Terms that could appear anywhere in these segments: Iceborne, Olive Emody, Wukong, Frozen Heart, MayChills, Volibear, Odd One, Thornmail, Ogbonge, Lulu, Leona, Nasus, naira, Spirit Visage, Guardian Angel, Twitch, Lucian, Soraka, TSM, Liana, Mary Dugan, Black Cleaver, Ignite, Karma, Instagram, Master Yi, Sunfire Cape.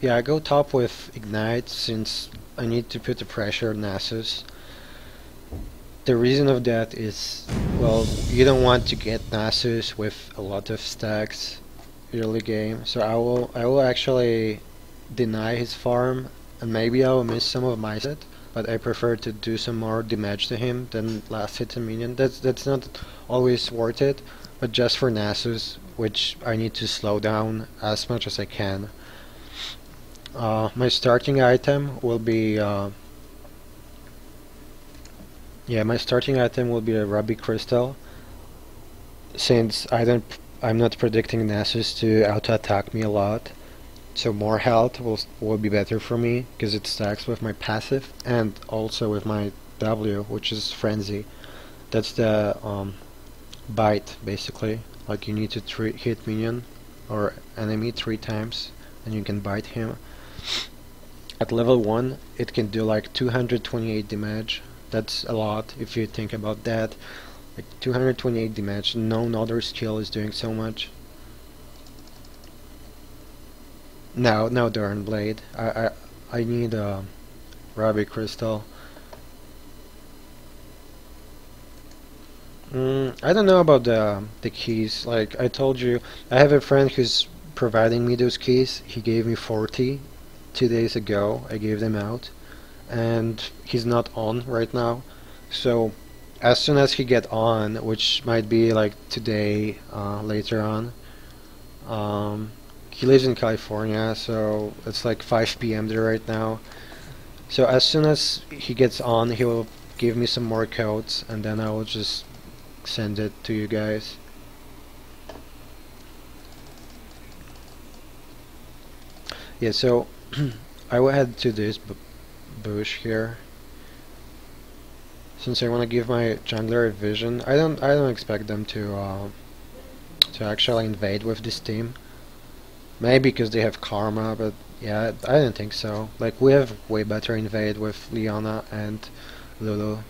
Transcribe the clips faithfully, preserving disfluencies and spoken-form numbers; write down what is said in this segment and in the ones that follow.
Yeah, I go top with Ignite since I need to put the pressure on Nasus. The reason of that is, well, you don't want to get Nasus with a lot of stacks early game, so I will I will actually deny his farm, and maybe I will miss some of my set, but I prefer to do some more damage to him than last hit a minion. That's, that's not always worth it, but just for Nasus, which I need to slow down as much as I can. Uh, my starting item will be... Uh, yeah, my starting item will be a Ruby Crystal, since I don't, I'm not predicting Nasus to auto-attack me a lot. So more health will, will be better for me, because it stacks with my passive and also with my W, which is Frenzy. That's the um, bite, basically. Like, you need to three hit minion or enemy three times and you can bite him. At level one it can do like two hundred twenty-eight damage. That's a lot if you think about that. Like two hundred twenty-eight damage, no other skill is doing so much. No, no Darn Blade. I, I, I need a Ruby Crystal. Mm, I don't know about the the keys. Like I told you, I have a friend who's providing me those keys. He gave me forty two days ago. I gave them out, and he's not on right now. So as soon as he gets on, which might be like today, uh, later on. Um, He lives in California, so it's like five P M there right now. So as soon as he gets on, he will give me some more codes, and then I will just send it to you guys. Yeah, so I will head to this b bush here, since I want to give my jungler a vision. I don't, I don't expect them to uh, to actually invade with this team. Maybe because they have Karma, but yeah, I don't think so. Like, we have way better invade with Liana and Lulu.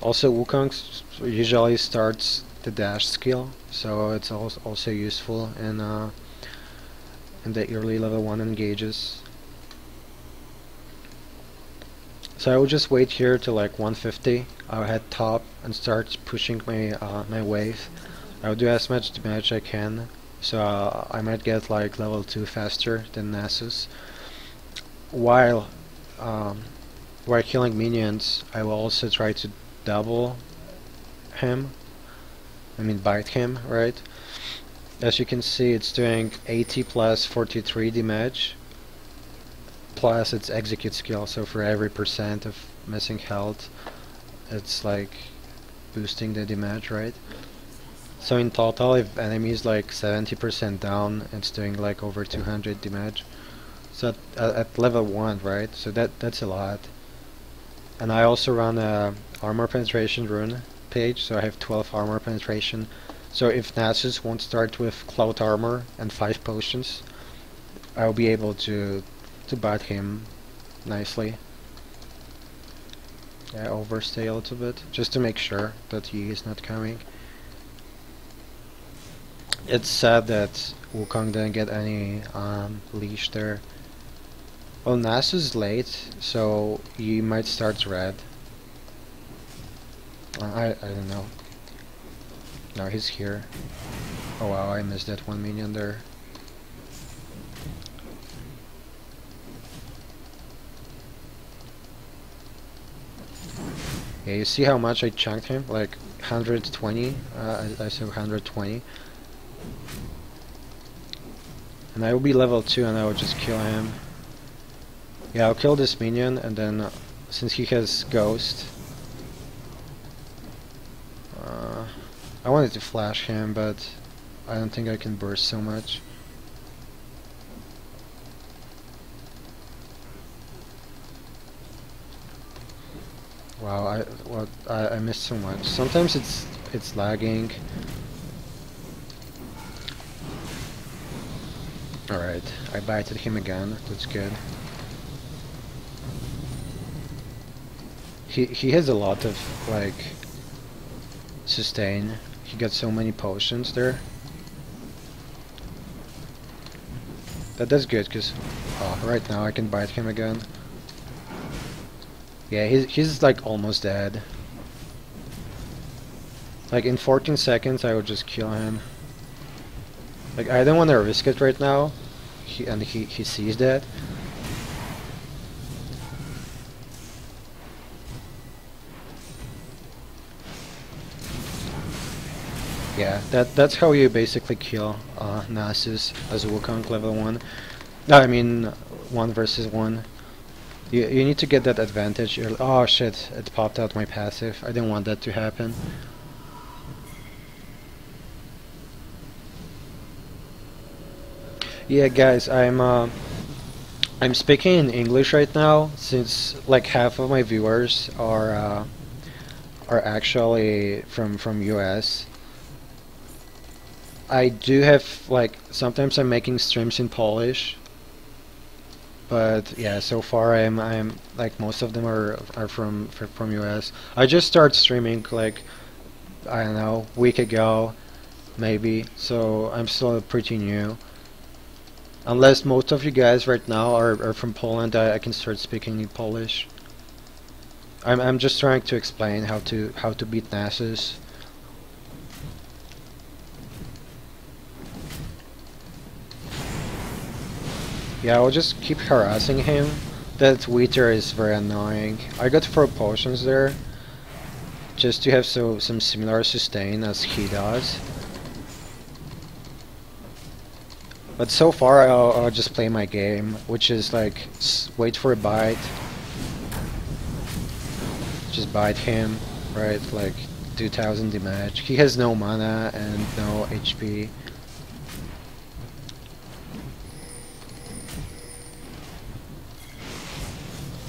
Also, Wukong usually starts the dash skill, so it's also also useful in uh, in the early level one engages. So I will just wait here to like one fifty. I'll head top and start pushing my uh, my wave. I'll do as much damage I can. So uh, I might get like level two faster than Nasus. While um, while killing minions, I will also try to double him. I mean bite him, right? As you can see, it's doing eighty plus forty-three damage. Plus its execute skill, so for every percent of missing health, it's like boosting the damage, right? So in total, if enemy is like seventy percent down, it's doing like over two hundred damage. So at, at level one, right? So that that's a lot. And I also run a armor penetration rune page, so I have twelve armor penetration. So if Nasus won't start with cloth armor and five potions, I'll be able to to bite him nicely. I overstay a little bit, just to make sure that he is not coming. It's sad that Wukong didn't get any um, leash there. Well, Nasus is late, so you might start red. Uh, I, I don't know. No, he's here. Oh wow, I missed that one minion there. Yeah, you see how much I chunked him? Like one hundred twenty? Uh, I, I said one hundred twenty. And I will be level two and I will just kill him. Yeah, I'll kill this minion, and then uh, since he has Ghost, uh, I wanted to flash him, but I don't think I can burst so much. Wow, I what I, I missed so much. Sometimes it's it's lagging. Alright, I bited him again, that's good. He he has a lot of, like, sustain. He got so many potions there. That, that's good, because oh, right now I can bite him again. Yeah, he's, he's like almost dead. Like in fourteen seconds I would just kill him. Like I don't want to risk it right now. He, and he, he sees that. Yeah, that that's how you basically kill uh, Nasus as a Wukong level one. No, I mean one versus one. You, you need to get that advantage early. Oh shit, it popped out my passive. I didn't want that to happen. Yeah guys, I'm uh, I'm speaking in English right now since like half of my viewers are uh, are actually from from U S. I do have, like, sometimes I'm making streams in Polish, but yeah, so far I'm, I'm like, most of them are, are from, from U S. I just started streaming, like, I don't know, a week ago, maybe, so I'm still pretty new. Unless most of you guys right now are, are from Poland, I, I can start speaking in Polish. I'm, I'm just trying to explain how to, how to beat Nasus. Yeah, I'll just keep harassing him. That Twitter is very annoying. I got four potions there, just to have so some similar sustain as he does. But so far, I'll, I'll just play my game, which is like s wait for a bite, just bite him, right? Like two thousand damage. He has no mana and no H P.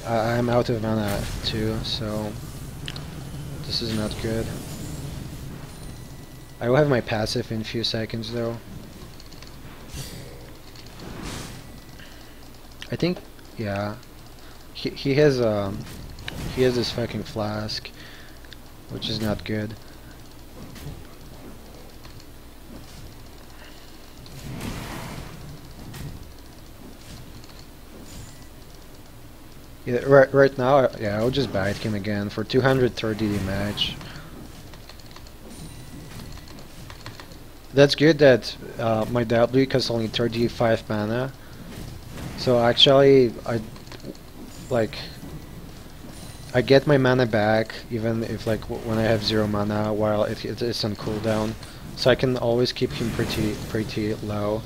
I'm out of mana too, so this is not good. I will have my passive in a few seconds though. I think, yeah, he he has um he has this fucking flask, which is not good. Yeah, right, right now, yeah, I'll just bite him again for two hundred thirty damage. That's good that uh, my W costs only thirty-five mana. So actually, I like I get my mana back even if like w when I have zero mana while it, it it's on cooldown. So I can always keep him pretty pretty low.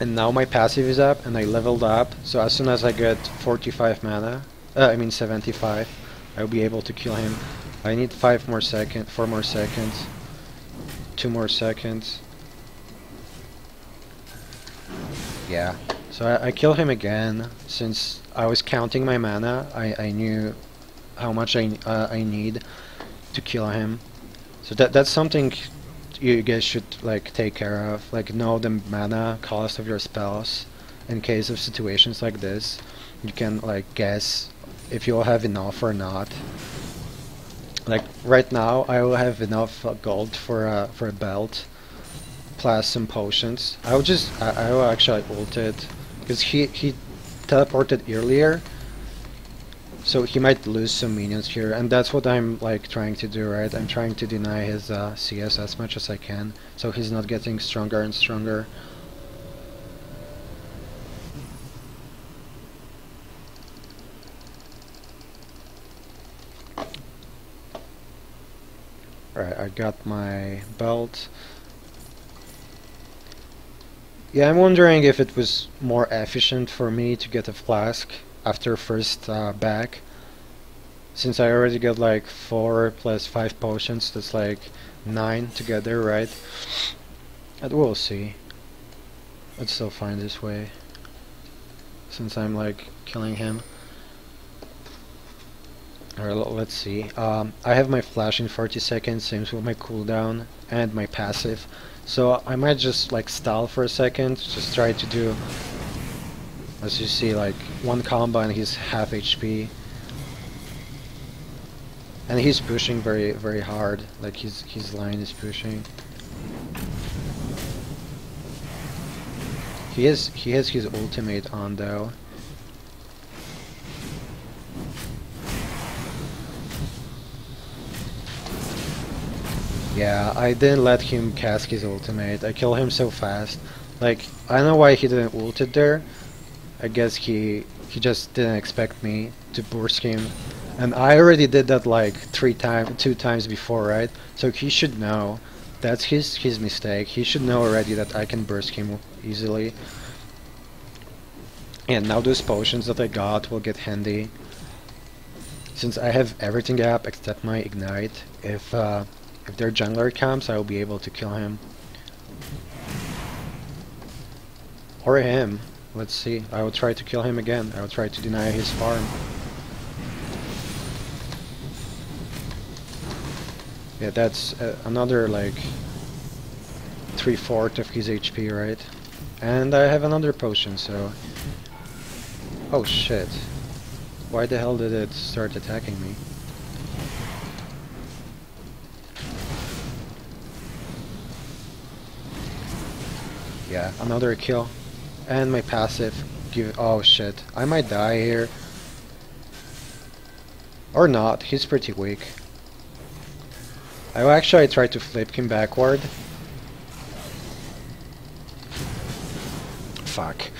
And now my passive is up and I leveled up, so as soon as I get forty-five mana, uh, I mean seventy-five, I'll be able to kill him. I need five more seconds, four more seconds, two more seconds. Yeah, so I, I kill him again. Since I was counting my mana, I, I knew how much I, uh, I need to kill him. So that that's something you guys should like take care of, like know the mana cost of your spells in case of situations like this. You can like guess if you'll have enough or not. Like right now I will have enough uh, gold for a, for a belt plus some potions. I will just I, I will actually ult it because he, he teleported earlier, so he might lose some minions here, and that's what I'm like trying to do, right? I'm trying to deny his uh, C S as much as I can, so he's not getting stronger and stronger. Alright, I got my belt. Yeah, I'm wondering if it was more efficient for me to get a flask after first uh, back, since I already got like four plus five potions, that's like nine together, right? And we'll see. It's still fine this way, since I'm like killing him. Alright, let's see. Um, I have my flash in forty seconds, same with my cooldown and my passive, so I might just like stall for a second, just try to do. As you see, like one combo and he's half H P, and he's pushing very, very hard. Like his his line is pushing. He has he has his ultimate on though. Yeah, I didn't let him cast his ultimate. I killed him so fast. Like, I don't know why he didn't ult it there. I guess he he just didn't expect me to burst him. And I already did that like three times, two times before, right? So he should know. That's his his mistake. He should know already that I can burst him easily. And now those potions that I got will get handy. Since I have everything up except my Ignite, if uh, if their jungler comes, I will be able to kill him. Or him. Let's see. I will try to kill him again. I will try to deny his farm. Yeah, that's uh, another like three-fourths of his H P, right? And I have another potion, so... Oh shit. Why the hell did it start attacking me? Yeah, another kill. And my passive. Give oh shit. I might die here. Or not, he's pretty weak. I will actually try to flip him backward. Fuck.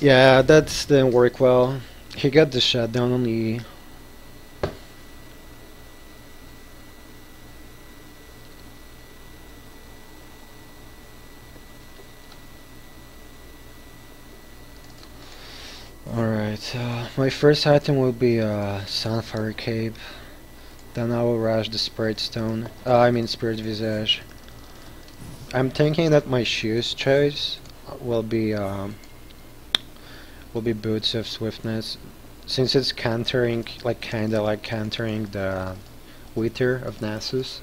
Yeah, that didn't work well. He got the shutdown on E. Alright, uh, my first item will be uh, Sunfire Cape. Then I will rush the Spirit Stone. Uh, I mean Spirit Visage. I'm thinking that my shoes choice will be um, will be Boots of Swiftness, since it's countering, like kinda like countering the Wither of Nasus.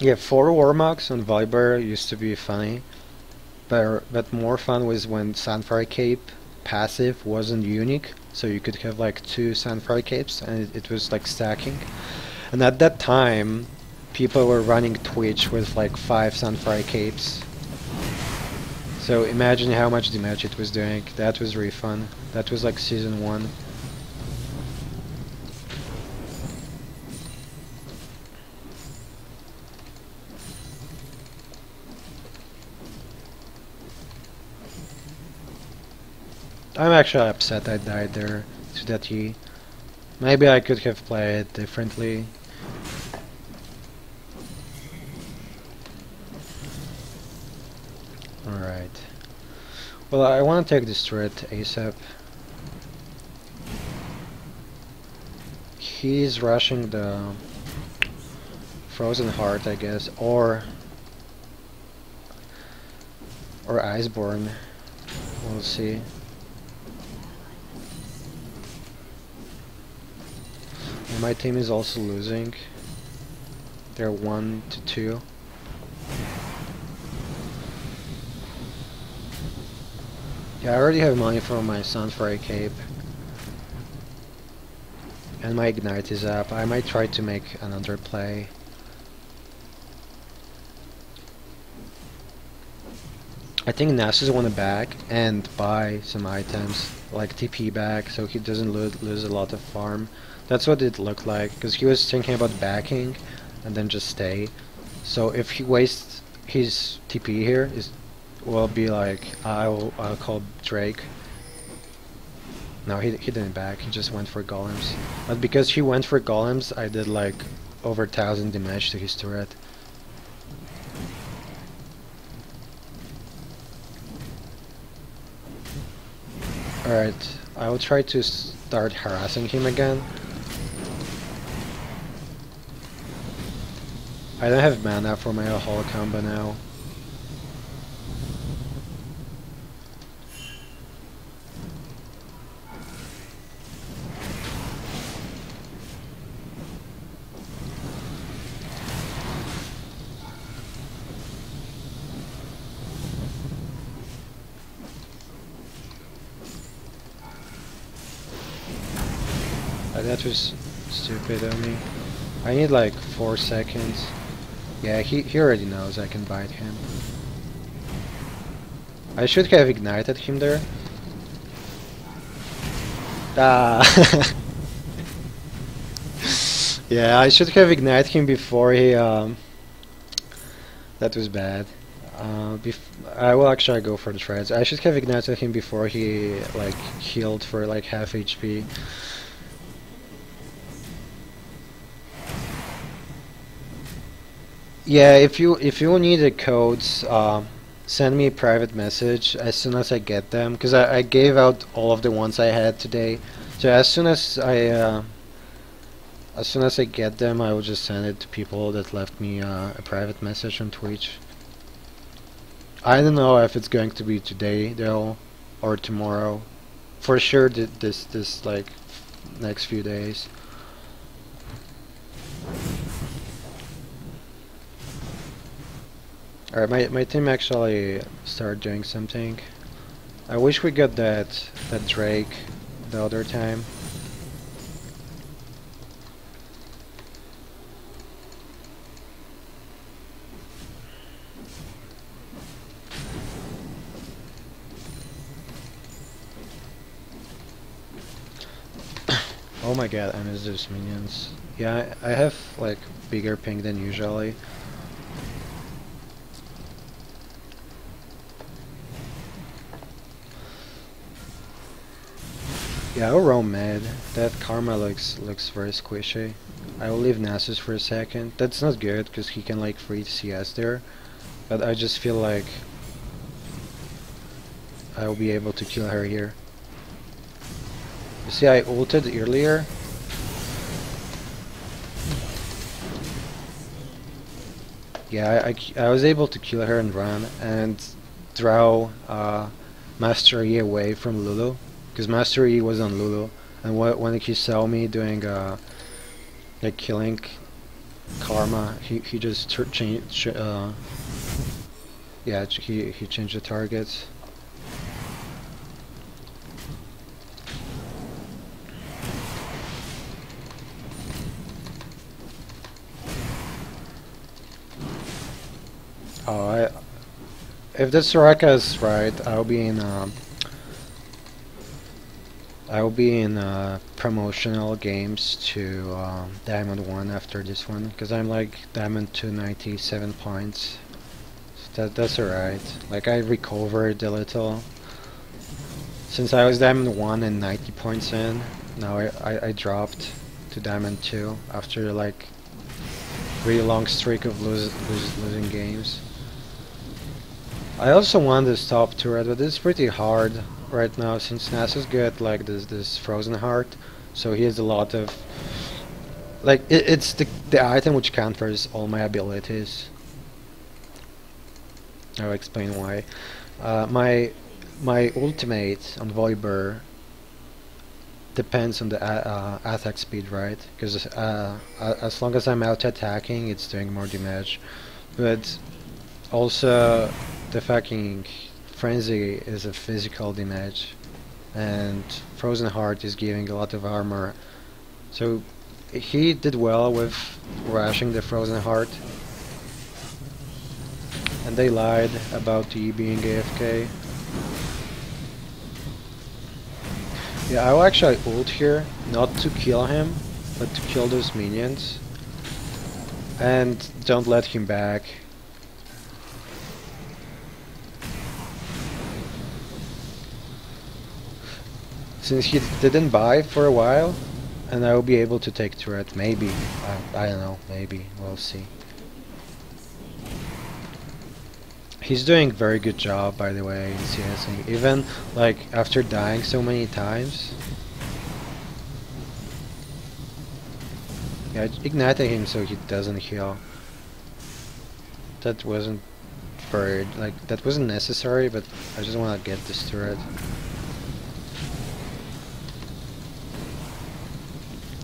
Yeah, four Warmogs on Volibear used to be funny, but but more fun was when Sunfire Cape passive wasn't unique. So you could have like two Sunfire Capes, and it, it was like stacking. And at that time, people were running Twitch with like five Sunfire Capes. So imagine how much damage it was doing. That was really fun. That was like season one. I'm actually upset I died there to that Yi. Maybe I could have played it differently. Alright. Well, I want to take this turret ASAP. He's rushing the Frozen Heart, I guess, or or Iceborne. We'll see. My team is also losing. They're one to two. Yeah, I already have money for my Sunfire Cape. And my Ignite is up. I might try to make another play. I think Nasus wanna back and buy some items, like T P back, so he doesn't lo lose a lot of farm. That's what it looked like, because he was thinking about backing and then just stay. So if he wastes his T P here, it will be like, I'll, I'll call Drake. No, he, he didn't back, he just went for golems. But because he went for golems, I did like over one thousand damage to his turret. Alright, I will try to start harassing him again. I don't have mana for my whole combo now. Uh, that was stupid of me. I need like four seconds. Yeah, he, he already knows I can bite him. I should have ignited him there. Ah. Yeah, I should have ignited him before he... Um, that was bad. Uh, bef I will actually go for the shreds. I should have ignited him before he like healed for like half H P. Yeah, if you if you need the codes, uh, send me a private message as soon as I get them, because I, I gave out all of the ones I had today. So as soon as I uh, as soon as I get them, I will just send it to people that left me uh, a private message on Twitch. I don't know if it's going to be today though, or tomorrow. For sure, th this this like next few days. Alright, my my team actually started doing something. I wish we got that that Drake the other time. Oh my god, I miss those minions. Yeah, I, I have like bigger ping than usually. Yeah, I'll roam mid. That Karma looks looks very squishy. I will leave Nasus for a second. That's not good because he can like free C S there. But I just feel like I will be able to kill her here. You see, I ulted earlier. Yeah, I, I, I was able to kill her and run and draw uh, Master Yi away from Lulu, because Master Yi was on Lulu, and wh when he saw me doing uh, like killing Karma, he he just changed. Uh, yeah, he he changed the target. Oh, I, if the Soraka is right, I'll be in a, I'll be in a promotional games to uh, Diamond one after this one, because I'm like Diamond two ninety-seven points. So that that's alright. Like I recovered a little since I was Diamond one and ninety points in. Now I I, I dropped to Diamond two after like really long streak of lose, lose, losing games. I also want this top turret, but it's pretty hard right now since Nasus got like this this Frozen Heart, so he has a lot of like it, it's the the item which counters all my abilities. I'll explain why. Uh, my my ultimate on Volibear depends on the uh, uh, attack speed, right? Because uh, uh, as long as I'm out attacking, it's doing more damage. But also, the fucking Frenzy is a physical damage, and Frozen Heart is giving a lot of armor. So he did well with rushing the Frozen Heart. And they lied about Yi being A F K. Yeah, I will actually ult here, not to kill him, but to kill those minions. And don't let him back. Since he didn't buy for a while, and I will be able to take turret, maybe. I, I don't know, maybe, we'll see. He's doing very good job, by the way, in CSing, even like after dying so many times. Yeah, igniting him so he doesn't heal. That wasn't very like that wasn't necessary, but I just want to get this turret.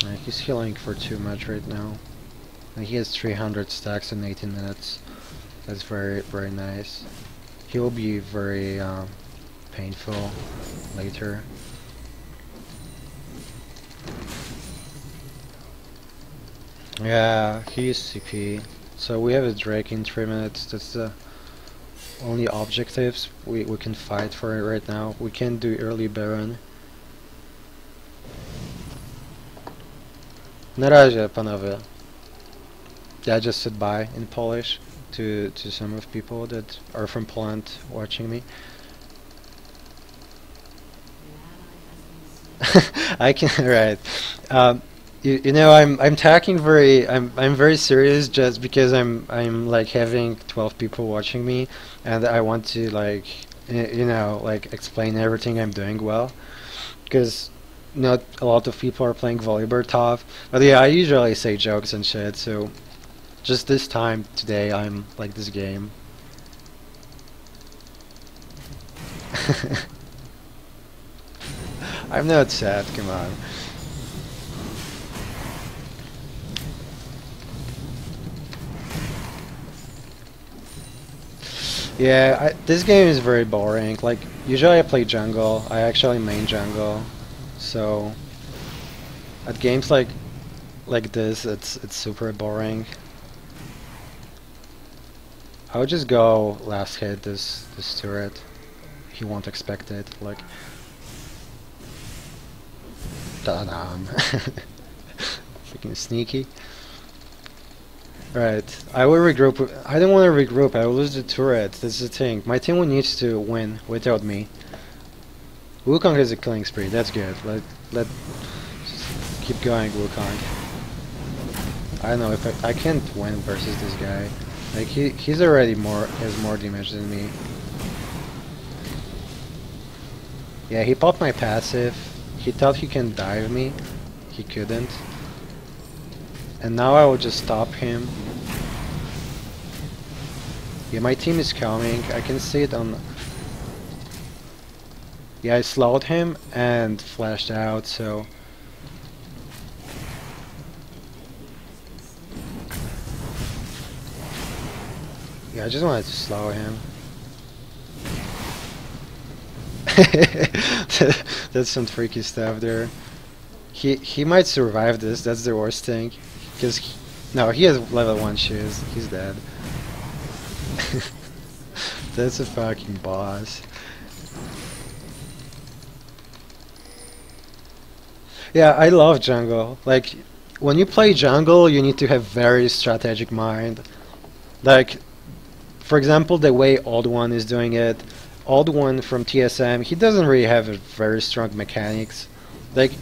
Yeah, he's healing for too much right now, and he has three hundred stacks in eighteen minutes. That's very, very nice. He will be very um, painful later. Yeah, he's C P. So we have a drake in three minutes. That's the only objectives we, we can fight for right now. We can't do early Baron. Na razie, panowie. I just said bye in Polish to, to some of people that are from Poland watching me. I can right. Um, you, you know, I'm I'm talking very I'm I'm very serious just because I'm I'm like having twelve people watching me, and I want to like you know like explain everything I'm doing well, because not a lot of people are playing Volibear top. But yeah, I usually say jokes and shit. So just this time today, I'm like this game. I'm not sad, come on. Yeah, I, this game is very boring. Like, usually I play jungle. I actually main jungle. So, at games like like this, it's it's super boring. I would just go last hit this, this turret. He won't expect it. Like... Ta-da! Freaking sneaky. Alright, I will regroup. I don't want to regroup, I will lose the turret. That's the thing. My team needs to win without me. Wukong has a killing spree, that's good. Let, let keep going, Wukong. I don't know if I, I can't win versus this guy. Like he he's already more has more damage than me. Yeah, he popped my passive. He thought he can dive me, he couldn't. And now I will just stop him. Yeah, my team is coming, I can see it on... Yeah, I slowed him and flashed out, so... Yeah, I just wanted to slow him. That's some freaky stuff there. He he might survive this. That's the worst thing, because no, he has level one shoes. He's dead. That's a fucking boss. Yeah, I love jungle. Like when you play jungle, you need to have very strategic mind. Like, for example, the way Odd One is doing it. Odd One from T S M, he doesn't really have a very strong mechanics. Like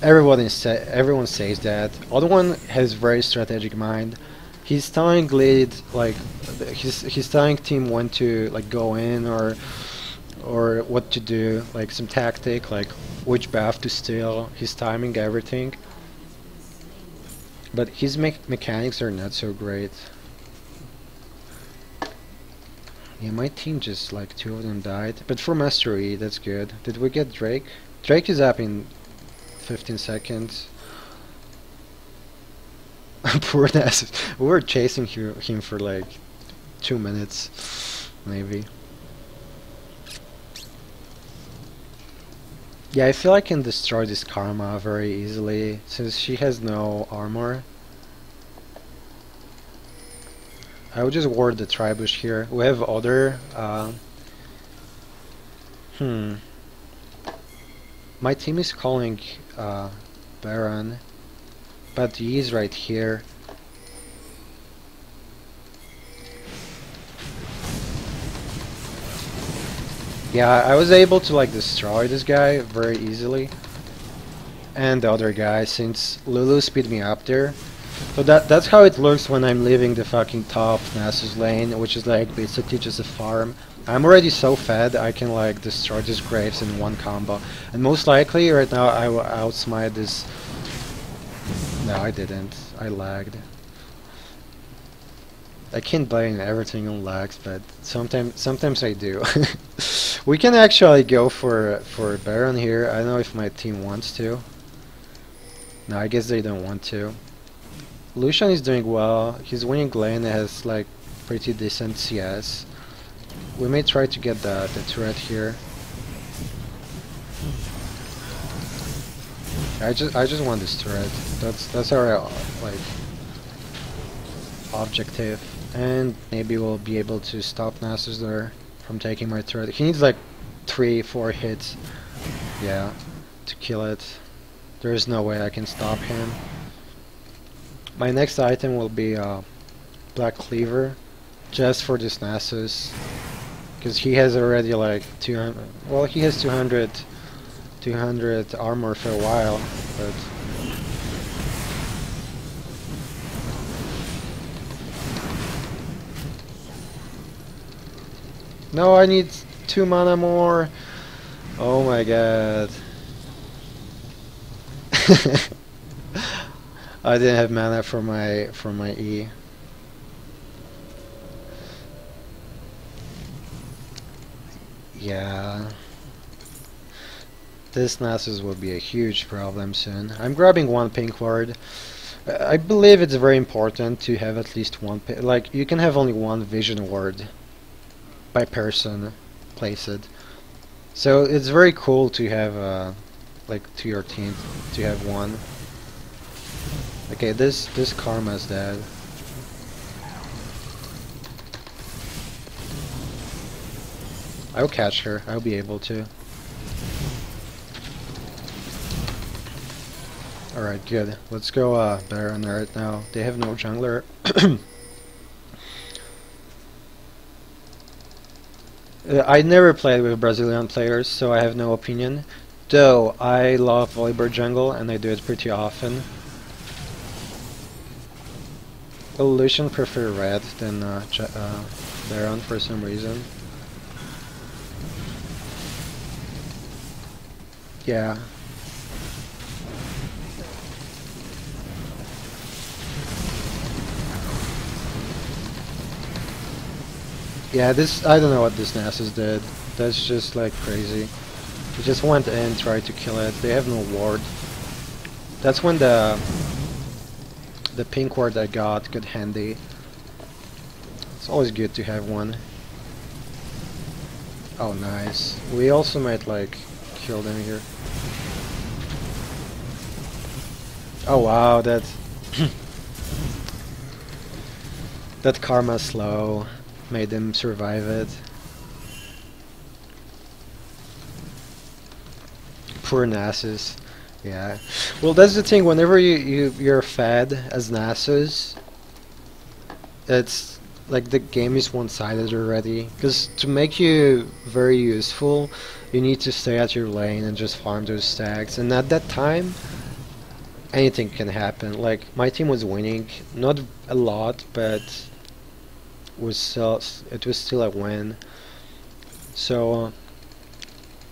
everyone is sa everyone says that. Odd One has very strategic mind. He's telling lead like he's he's telling team when to like go in or or what to do, like some tactic, like which buff to steal. He's timing everything. But his me mechanics are not so great. Yeah, my team just like two of them died, but for Master Yi, that's good. Did we get Drake? Drake is up in fifteen seconds. Poor Nasus. We were chasing he him for like two minutes, maybe. Yeah, I feel I can destroy this Karma very easily since she has no armor. I would just ward the Tribush here. We have other... Uh, hmm... My team is calling uh, Baron, but he is right here. Yeah, I was able to like destroy this guy very easily. And the other guy, since Lulu speed me up there. So that that's how it looks when I'm leaving the fucking top Nasus lane, which is like basically just a farm. I'm already so fed I can like destroy these graves in one combo, and most likely right now I will outsmite this. No, I didn't. I lagged. I can't blame everything on lags, but sometimes sometimes I do. We can actually go for for Baron here. I don't know if my team wants to. No, I guess they don't want to. Lucian is doing well, he's winning lane and has like pretty decent C S. We may try to get the, the turret here. I just I just want this turret. That's that's our like objective, and maybe we'll be able to stop Nasus there from taking my turret. He needs like three, four hits, yeah, to kill it. There is no way I can stop him. My next item will be uh, Black Cleaver, just for this Nasus, because he has already like two hundred. Well, he has two hundred, two hundred armor for a while, but. No, I need two mana more. Oh my god. I didn't have mana for my for my E. Yeah. This Nasus will be a huge problem soon. I'm grabbing one pink ward. I believe it's very important to have at least one pi like you can have only one vision ward by person placed. So it's very cool to have uh, like to your team to have one. Okay, this this Karma's dead. I'll catch her. I'll be able to. All right, good. Let's go uh, Baron right now. They have no jungler. I never played with Brazilian players, so I have no opinion. Though, I love Volibear jungle, and I do it pretty often. Well, Lucian prefer red than uh, uh, Baron for some reason. Yeah. Yeah, this, I don't know what this Nasus did. That's just like crazy. He just went in, tried to kill it. They have no ward. That's when the the pink ward I got got handy. It's always good to have one. Oh, nice. We also might like kill them here. Oh wow, that that Karma's slow. Made them survive it. Poor Nasus. Yeah. Well, that's the thing. Whenever you, you you're fed as Nasus, it's like the game is one-sided already. Because to make you very useful, you need to stay at your lane and just farm those stacks. And at that time, anything can happen. Like my team was winning, not a lot, but. Was still it was still a win, so uh,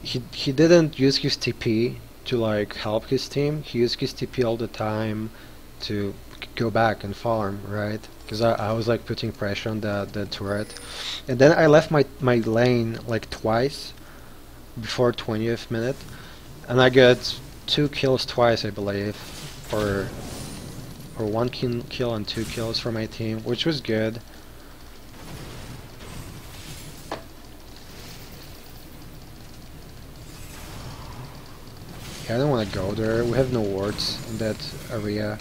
he he didn't use his T P to like help his team. He used his T P all the time to go back and farm, right? Because I, I was like putting pressure on the the turret, and then I left my my lane like twice before twentieth minute, and I got two kills twice, I believe, or or one kill and two kills for my team, which was good. I don't want to go there. We have no wards in that area.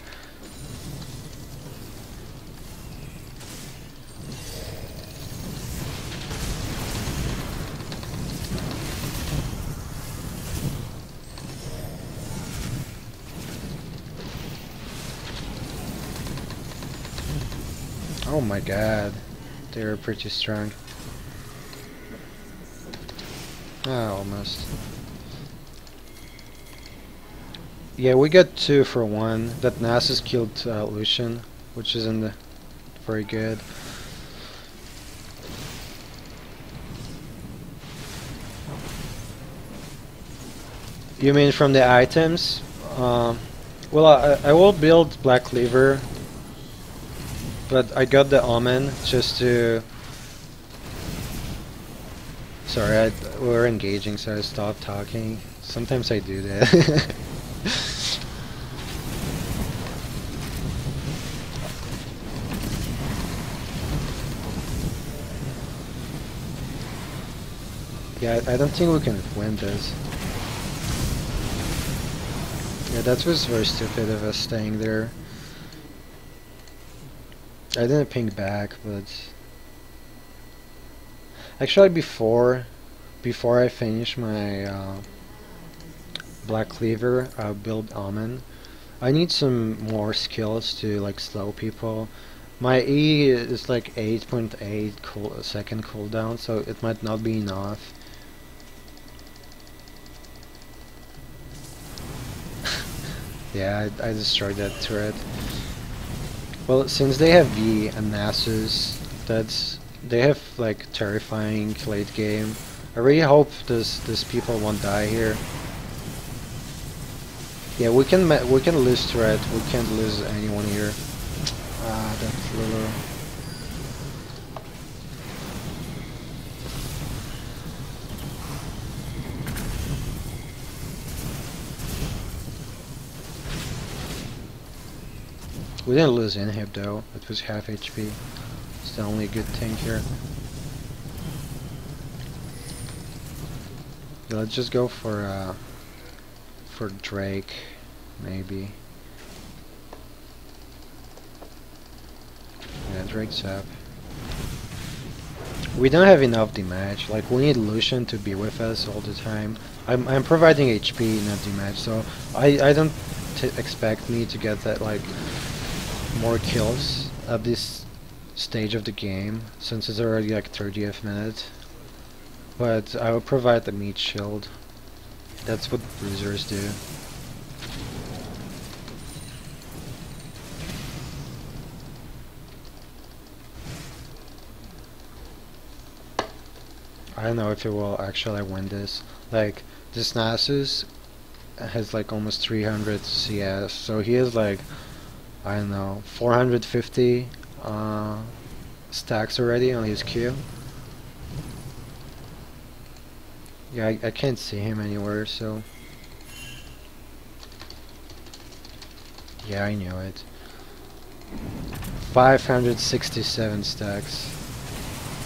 Oh my god. They're pretty strong. Ah, almost. Yeah, we got two for one. That Nasus killed uh, Lucian, which isn't very good. You mean from the items? Uh, well, I, I will build Black Cleaver, but I got the Omen just to... Sorry, I, we were engaging, so I stopped talking. Sometimes I do that. Yeah, I don't think we can win this. Yeah, that was very stupid of us staying there. I didn't ping back, but actually before before I finish my uh, Black Cleaver uh, build Omen, I need some more skills to like slow people. My E is like eight point eight cool second cooldown, so it might not be enough. Yeah, I, I destroyed that turret. Well, since they have V and Nasus, that's they have like terrifying late game. I really hope this this people won't die here. Yeah, we can ma we can lose turret. We can't lose anyone here. Ah, that's Lulu. We didn't lose inhib though, it was half H P. It's the only good thing here. Yeah, let's just go for uh for Drake, maybe. Yeah, Drake's up. We don't have enough damage, like we need Lucian to be with us all the time. I'm I'm providing H P, not damage, so I, I don't t expect me to get that like more kills at this stage of the game, since it's already like thirtieth minute, but I will provide the meat shield. That's what bruisers do. I don't know if it will actually win this. Like, this Nasus has like almost three hundred C S, so he is like, I don't know, four hundred fifty uh, stacks already on his Q. Yeah, I, I can't see him anywhere, so... Yeah, I knew it. five hundred sixty-seven stacks.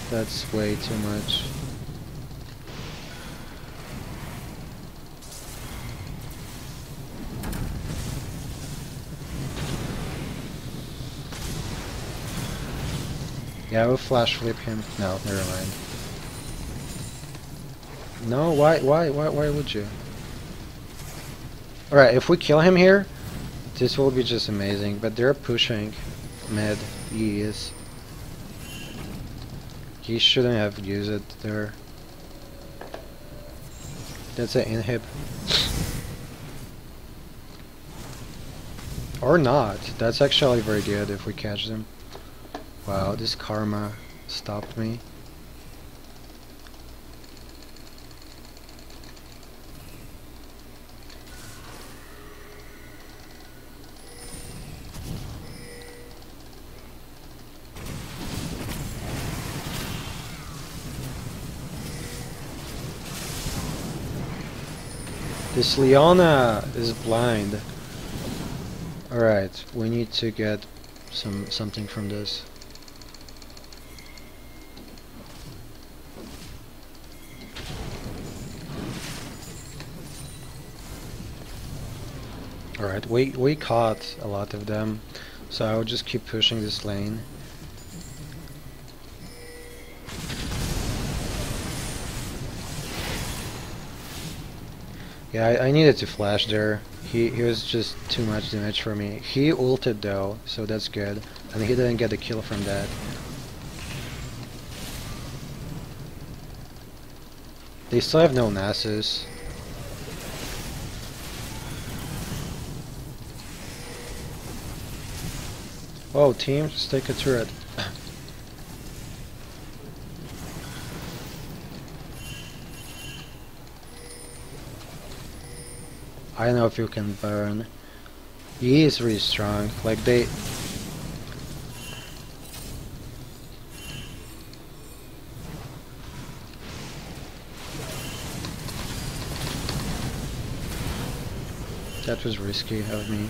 That's way too much. Yeah, I will flash flip him. No, never mind. No, why, why, why, why would you? Alright, if we kill him here, this will be just amazing. But they're pushing mid. He is. He shouldn't have used it there. That's an inhib. Or not. That's actually very good if we catch them. Wow, this Karma stopped me. This Leona is blind. Alright, we need to get some something from this. Alright, we, we caught a lot of them, so I'll just keep pushing this lane. Yeah, I, I needed to flash there. He, he was just too much damage for me. He ulted though, so that's good. And he didn't get a kill from that. They still have no Nasus. Oh, team, just take a turret. I don't know if you can burn. He is really strong. Like they. That was risky of me.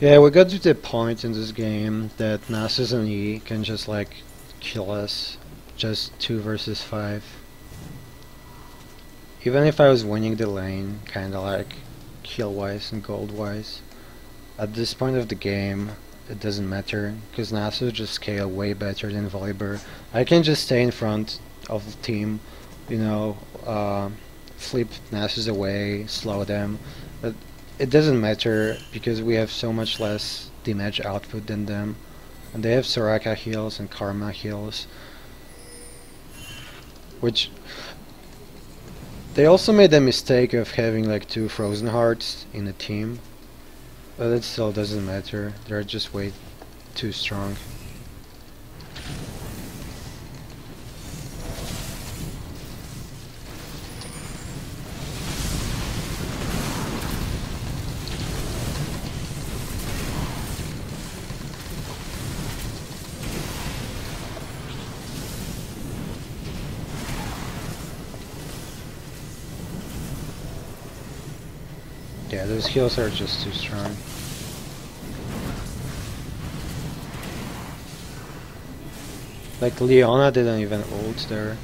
Yeah, we got to the point in this game that Nasus and Yi can just like kill us just two versus five. Even if I was winning the lane, kinda like kill wise and gold wise, at this point of the game it doesn't matter, because Nasus just scale way better than Volibear. I can just stay in front of the team, you know, uh, flip Nasus away, slow them, but it doesn't matter because we have so much less damage output than them, and they have Soraka heals and Karma heals, which they also made the mistake of having like two Frozen Hearts in a team, but it still doesn't matter, they're just way too strong. Yeah, those heals are just too strong. Like, Leona didn't even ult there.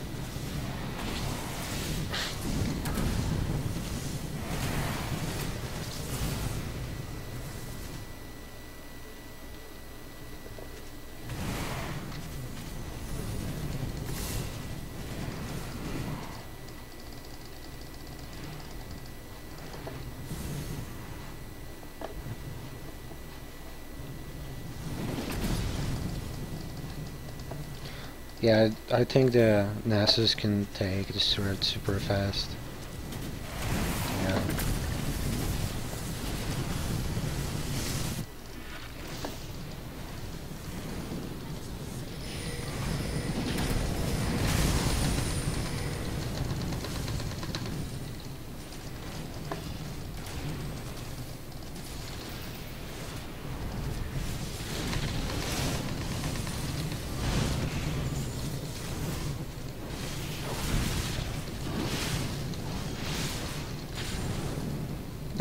Yeah, I, I think the Nasus can take the turret super fast. Yeah.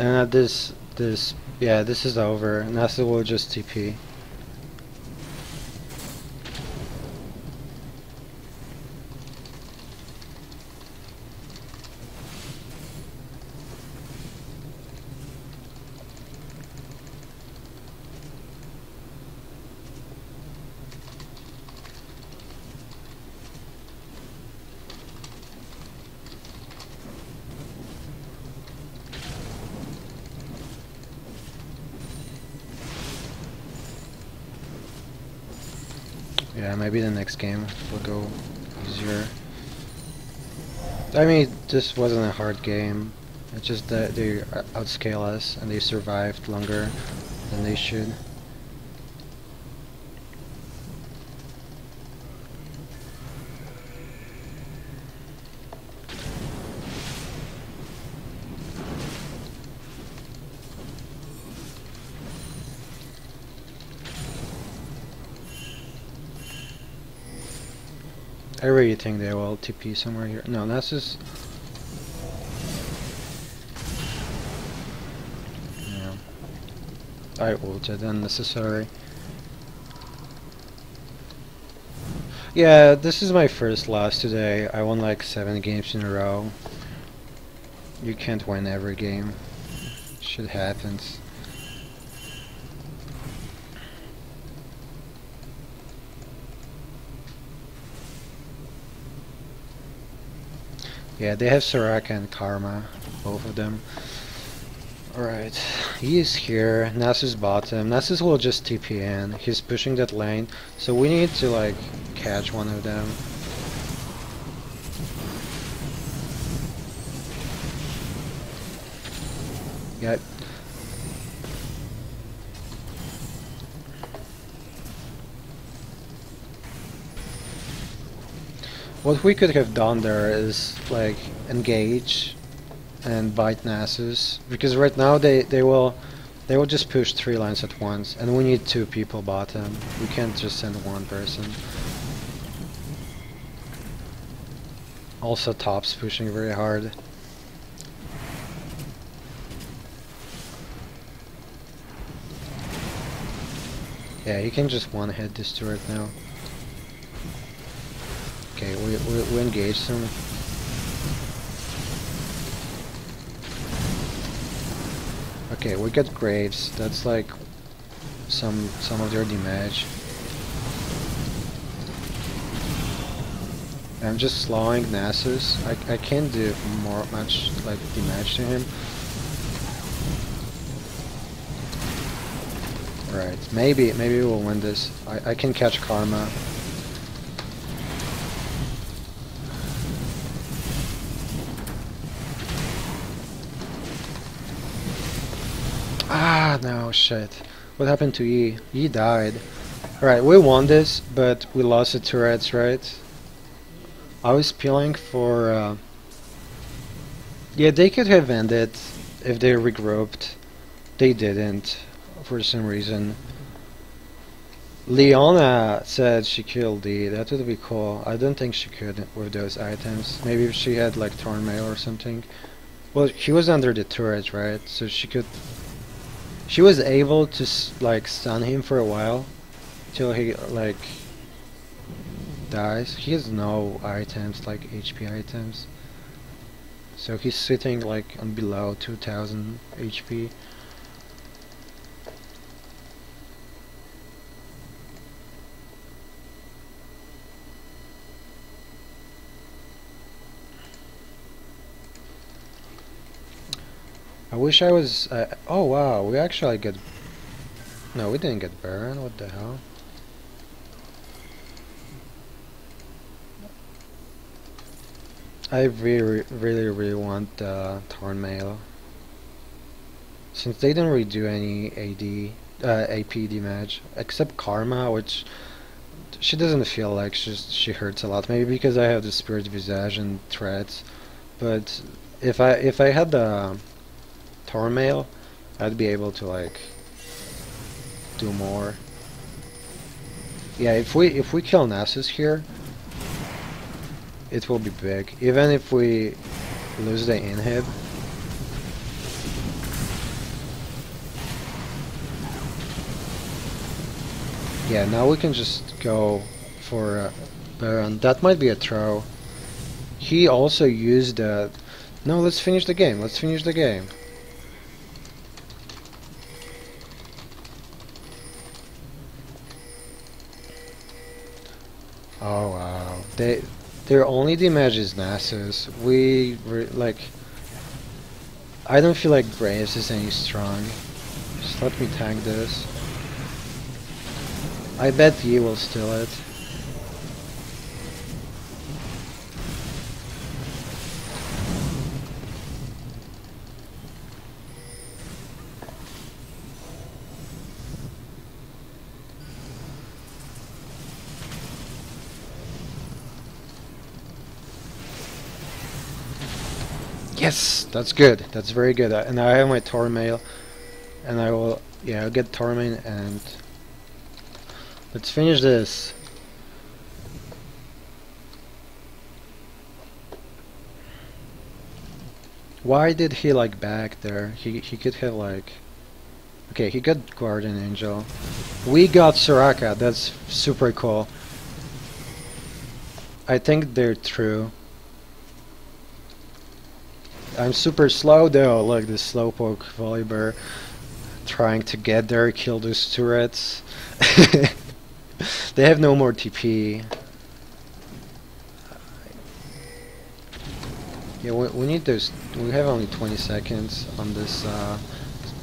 Uh, this, this, yeah, this is over. Nasus will just T P. Yeah, maybe the next game will go easier. I mean, this wasn't a hard game. It's just that they outscale us and they survived longer than they should. I really think they will T P somewhere here. No, that's just... Yeah. I ulted unnecessary. Yeah, this is my first loss today. I won like seven games in a row. You can't win every game. Shit happens. Yeah, they have Soraka and Karma, both of them. Alright, he is here, Nasus bottom. Nasus will just T P in, he's pushing that lane, so we need to like catch one of them. Yep. What we could have done there is like engage and bite Nasus, because right now they they will they will just push three lines at once, and we need two people bottom. We can't just send one person. Also top's pushing very hard. Yeah, you can just one hit this turret now. Okay, we we we engaged him. Okay, we got graves. That's like some some of their damage. I'm just slowing Nasus. I I can't do more much like damage to him. Right, maybe maybe we'll win this. I I can catch Karma. Ah no shit! What happened to Yi? Yi died. Alright, we won this, but we lost the turrets, right? I was peeling for... Uh... Yeah, they could have ended if they regrouped. They didn't, for some reason. Leona said she killed D. That would be cool. I don't think she could with those items. Maybe if she had like Thornmail or something. Well, she was under the turret, right? So she could... She was able to like stun him for a while. Till he like... dies. He has no items, like H P items, so he's sitting like on below two thousand H P. I wish I was uh, oh wow, we actually get no we didn't get Baron, what the hell. I really, really, really want uh, Thornmail, since they don't really do any A D, uh, A P damage except Karma, which she doesn't feel like she's, she hurts a lot. Maybe because I have the Spirit Visage and threats, but if I if I had the Thornmail, I'd be able to like do more. Yeah, if we if we kill Nasus here. It will be big, even if we lose the inhib. Yeah, now we can just go for uh, Baron. That might be a throw. He also used a... No, let's finish the game, let's finish the game. Oh wow. They... Their only damage is Nasus. We re like. I don't feel like Graves is any strong. Just let me tank this. I bet Yi will steal it. Yes, that's good. That's very good. I, and I have my Thornmail, and I will, yeah, I'll get Thornmail and let's finish this. Why did he like back there? He he could have like, okay, he got Guardian Angel. We got Soraka. That's super cool. I think they're through. I'm super slow though, like the slowpoke Volibear trying to get there, kill those turrets. They have no more T P. Yeah, we, we need those. We have only twenty seconds on this, uh,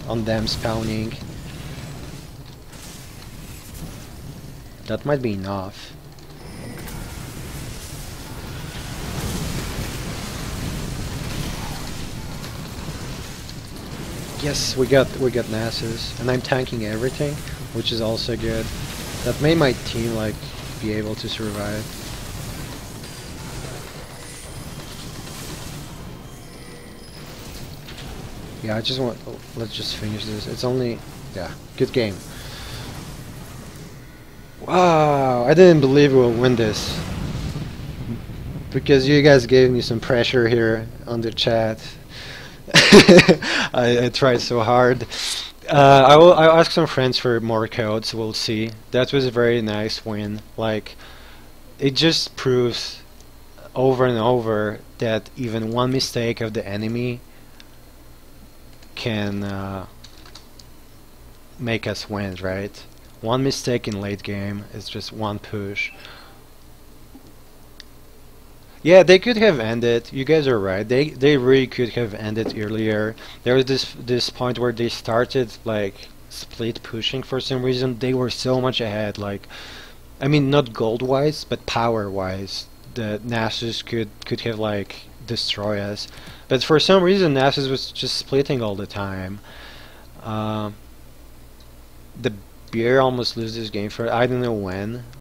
on them spawning. That might be enough. Yes, we got we got Nasus, and I'm tanking everything, which is also good. That made my team like be able to survive. Yeah, I just want. Oh, let's just finish this. It's only, yeah, good game. Wow, I didn't believe we'll win this because you guys gave me some pressure here on the chat. I, I tried so hard. Uh, I will. I'll ask some friends for more codes. We'll see. That was a very nice win. Like, it just proves over and over that even one mistake of the enemy can uh, make us win, right? One mistake in late game is just one push. Yeah, they could have ended. You guys are right. They they really could have ended earlier. There was this this point where they started like split pushing for some reason. They were so much ahead. Like, I mean, not gold wise, but power wise, the Nasus could could have like destroyed us. But for some reason, Nasus was just splitting all the time. Uh, the beer almost lose this game for I don't know when.